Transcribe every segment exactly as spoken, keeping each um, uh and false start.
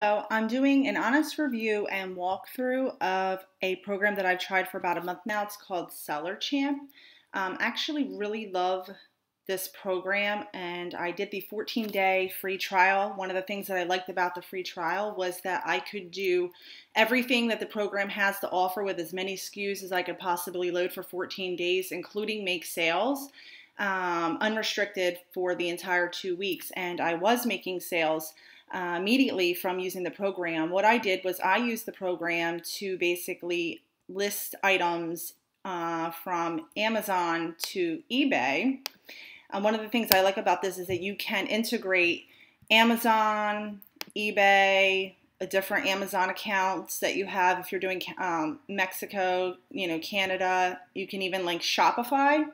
So I'm doing an honest review and walkthrough of a program that I've tried for about a month now. It's called SellerChamp. Um, I actually really love this program, and I did the fourteen day free trial. One of the things that I liked about the free trial was that I could do everything that the program has to offer with as many S K Us as I could possibly load for fourteen days, including make sales, um, unrestricted for the entire two weeks. And I was making sales Uh, immediately from using the program. What I did was I used the program to basically list items uh, from Amazon to eBay. Um, one of the things I like about this is that you can integrate Amazon, eBay, a different Amazon accounts that you have if you're doing um, Mexico, you know, Canada. You can even link Shopify.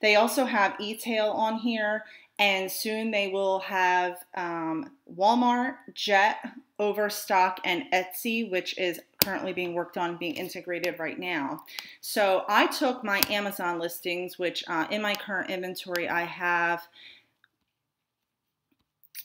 They also have eTail on here. And soon they will have um, Walmart, Jet, Overstock, and Etsy, which is currently being worked on, being integrated right now. So I took my Amazon listings, which uh, in my current inventory I have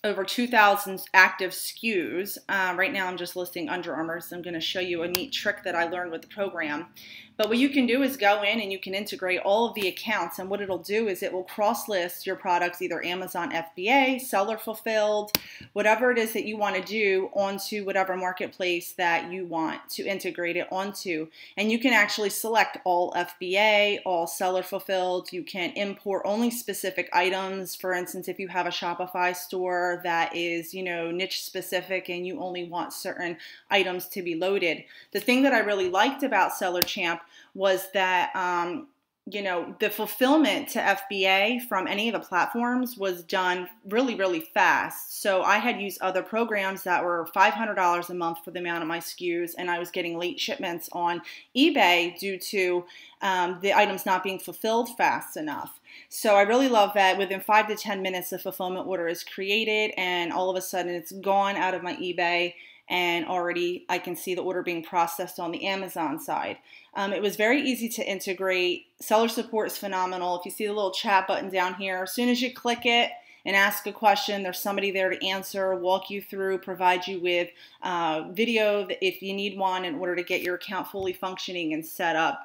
over two thousand active S K Us. Uh, right now I'm just listing Under Armour, so I'm going to show you a neat trick that I learned with the program. But what you can do is go in and you can integrate all of the accounts, and what it'll do is it will cross-list your products, either Amazon F B A, Seller Fulfilled, whatever it is that you want to do, onto whatever marketplace that you want to integrate it onto. And you can actually select all F B A, all Seller Fulfilled. You can import only specific items. For instance, if you have a Shopify store that is, you know, niche specific and you only want certain items to be loaded. The thing that I really liked about SellerChamp was that, um, you know, the fulfillment to F B A from any of the platforms was done really, really fast. So I had used other programs that were five hundred dollars a month for the amount of my S K Us, and I was getting late shipments on eBay due to um, the items not being fulfilled fast enough. So I really love that within five to ten minutes the fulfillment order is created, and all of a sudden it's gone out of my eBay, and already I can see the order being processed on the Amazon side. Um, it was very easy to integrate. Seller support is phenomenal. If you see the little chat button down here, as soon as you click it and ask a question, there's somebody there to answer, walk you through, provide you with uh, video if you need one in order to get your account fully functioning and set up.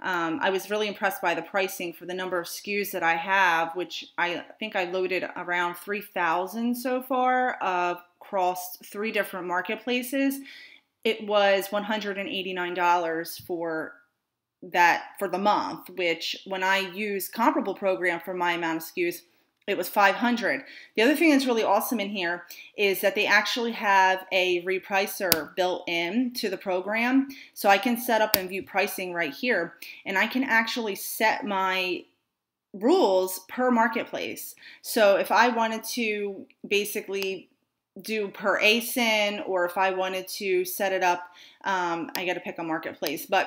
Um, I was really impressed by the pricing for the number of S K Us that I have, which I think I loaded around three thousand so far of across three different marketplaces. It was one hundred eighty-nine dollars for that for the month, which when I use comparable program for my amount of S K Us, it was five hundred. The other thing that's really awesome in here is that they actually have a repricer built in to the program, so I can set up and view pricing right here, and I can actually set my rules per marketplace. So if I wanted to basically do per A S I N, or if I wanted to set it up, um, I got to pick a marketplace, but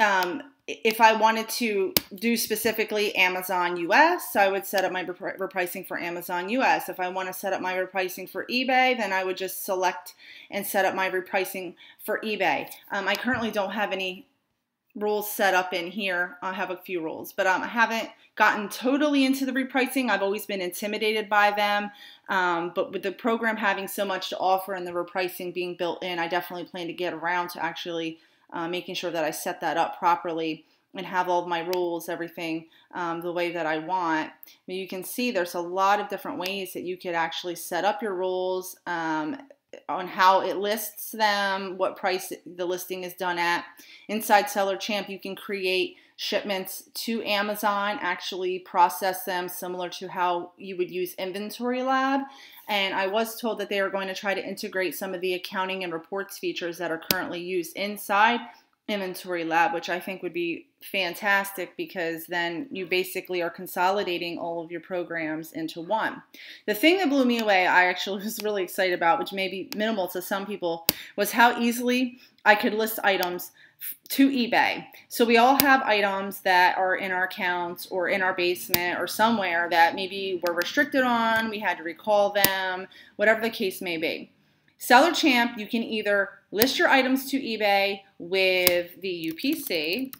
um, if I wanted to do specifically Amazon U S, I would set up my repricing for Amazon U S. If I want to set up my repricing for eBay, then I would just select and set up my repricing for eBay. Um, I currently don't have any rules set up in here. I have a few rules, but um, I haven't gotten totally into the repricing. I've always been intimidated by them, um, but with the program having so much to offer and the repricing being built in, I definitely plan to get around to actually uh, making sure that I set that up properly and have all of my rules, everything, um, the way that I want. But you can see there's a lot of different ways that you could actually set up your rules, um, on how it lists them, what price the listing is done at. Inside SellerChamp, you can create shipments to Amazon, actually process them similar to how you would use Inventory Lab. And I was told that they are going to try to integrate some of the accounting and reports features that are currently used inside Inventory Lab, which I think would be fantastic, because then you basically are consolidating all of your programs into one. The thing that blew me away, I actually was really excited about, which may be minimal to some people, was how easily I could list items to eBay. So we all have items that are in our accounts or in our basement or somewhere that maybe we're restricted on, we had to recall them, whatever the case may be. SellerChamp, you can either list your items to eBay with the U P C,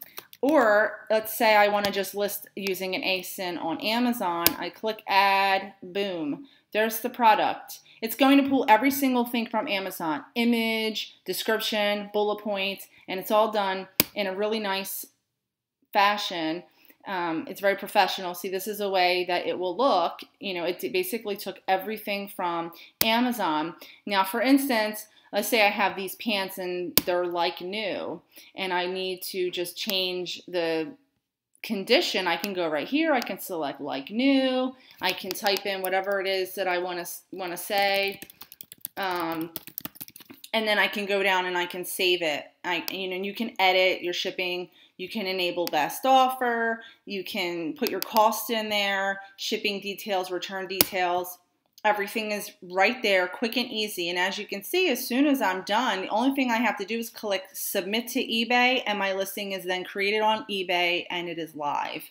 or let's say I want to just list using an A S I N on Amazon. I click add, boom, there's the product. It's going to pull every single thing from Amazon, image, description, bullet points, and it's all done in a really nice fashion. Um, it's very professional. See, this is a way that it will look. You know, it basically took everything from Amazon. Now, for instance, let's say I have these pants and they're like new, and I need to just change the condition. I can go right here. I can select like new. I can type in whatever it is that I want to want to say, um, and then I can go down and I can save it. I, you know, you can edit your shipping. You can enable best offer. You can put your cost in there, shipping details, return details. Everything is right there, quick and easy. And as you can see, as soon as I'm done, the only thing I have to do is click submit to eBay, and my listing is then created on eBay and it is live.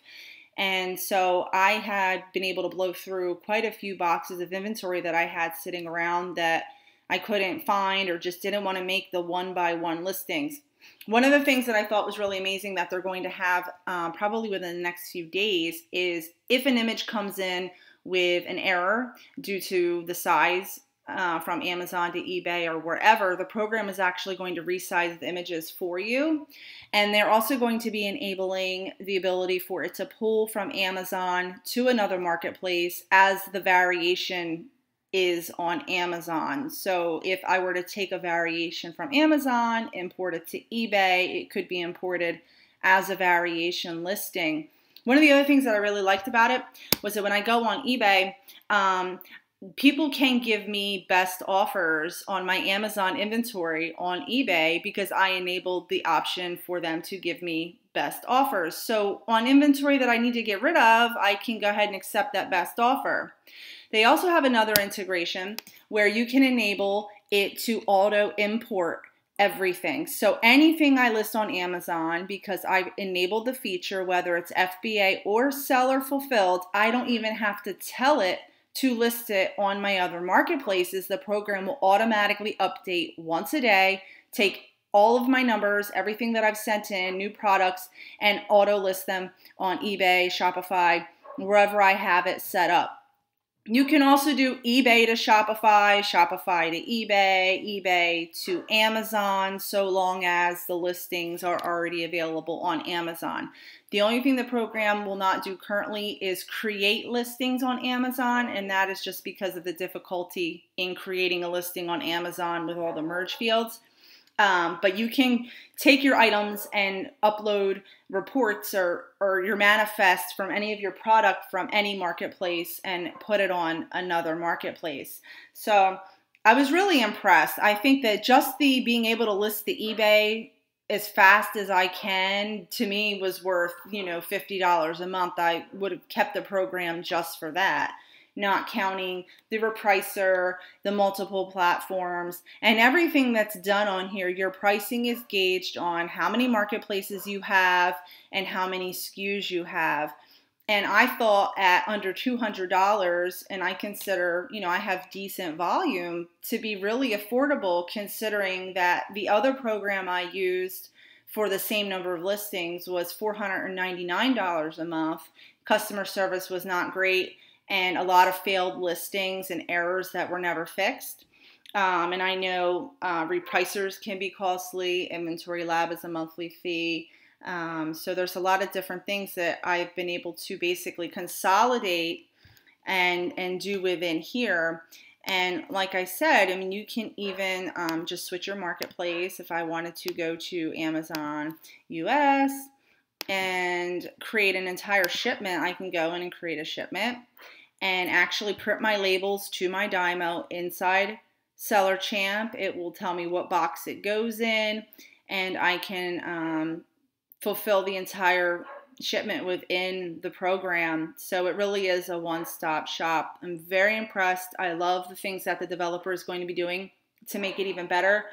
And so I had been able to blow through quite a few boxes of inventory that I had sitting around that I couldn't find or just didn't want to make the one by one listings. One of the things that I thought was really amazing that they're going to have um, probably within the next few days is if an image comes in with an error due to the size uh, from Amazon to eBay or wherever, the program is actually going to resize the images for you. And they're also going to be enabling the ability for it to pull from Amazon to another marketplace as the variation is on Amazon. So if I were to take a variation from Amazon, import it to eBay, it could be imported as a variation listing. One of the other things that I really liked about it was that when I go on eBay, um, people can give me best offers on my Amazon inventory on eBay because I enabled the option for them to give me best offers. So on inventory that I need to get rid of, I can go ahead and accept that best offer. They also have another integration where you can enable it to auto import everything. So anything I list on Amazon, because I've enabled the feature, whether it's F B A or seller fulfilled, I don't even have to tell it to list it on my other marketplaces. The program will automatically update once a day, take all of my numbers, everything that I've sent in, new products, and auto list them on eBay, Shopify, wherever I have it set up. You can also do eBay to Shopify, Shopify to eBay, eBay to Amazon, so long as the listings are already available on Amazon. The only thing the program will not do currently is create listings on Amazon, and that is just because of the difficulty in creating a listing on Amazon with all the merge fields. Um, but you can take your items and upload reports or, or your manifest from any of your product from any marketplace and put it on another marketplace. So I was really impressed. I think that just the being able to list the eBay as fast as I can, to me, was worth, you know, fifty dollars a month. I would have kept the program just for that, not counting the repricer, the multiple platforms, and everything that's done on here. Your pricing is gauged on how many marketplaces you have and how many S K Us you have. And I thought at under two hundred dollars, and I consider, you know, I have decent volume, to be really affordable, considering that the other program I used for the same number of listings was four hundred ninety-nine dollars a month. Customer service was not great, and a lot of failed listings and errors that were never fixed. Um, and I know uh, repricers can be costly. Inventory Lab is a monthly fee. Um, so there's a lot of different things that I've been able to basically consolidate and, and do within here. And like I said, I mean, you can even um, just switch your marketplace. If I wanted to go to Amazon U S and create an entire shipment, I can go in and create a shipment and actually print my labels to my Dymo inside SellerChamp. It will tell me what box it goes in, and I can um, fulfill the entire shipment within the program. So it really is a one-stop shop. I'm very impressed. I love the things that the developer is going to be doing to make it even better.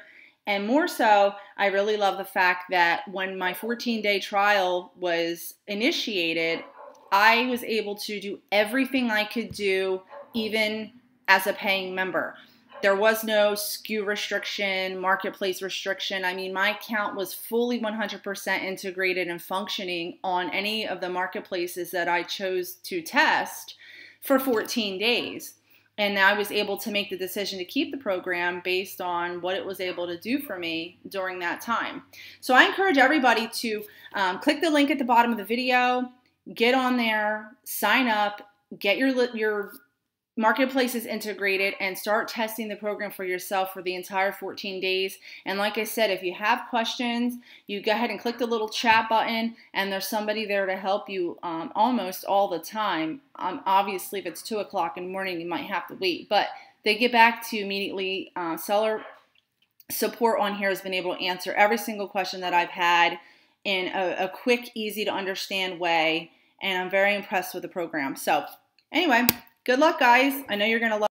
And more so, I really love the fact that when my fourteen day trial was initiated, I was able to do everything I could do, even as a paying member. There was no S K U restriction, marketplace restriction. I mean, my account was fully one hundred percent integrated and functioning on any of the marketplaces that I chose to test for fourteen days. And I was able to make the decision to keep the program based on what it was able to do for me during that time. So I encourage everybody to um, click the link at the bottom of the video, get on there, sign up, get your, your marketplaces integrated, and start testing the program for yourself for the entire fourteen days. And like I said, if you have questions, you go ahead and click the little chat button, and there's somebody there to help you um, almost all the time. Um, obviously, if it's two o'clock in the morning, you might have to wait, but they get back to you immediately. Uh, seller support on here has been able to answer every single question that I've had in a, a quick, easy to understand way, and I'm very impressed with the program. So anyway, good luck, guys. I know you're going to love it.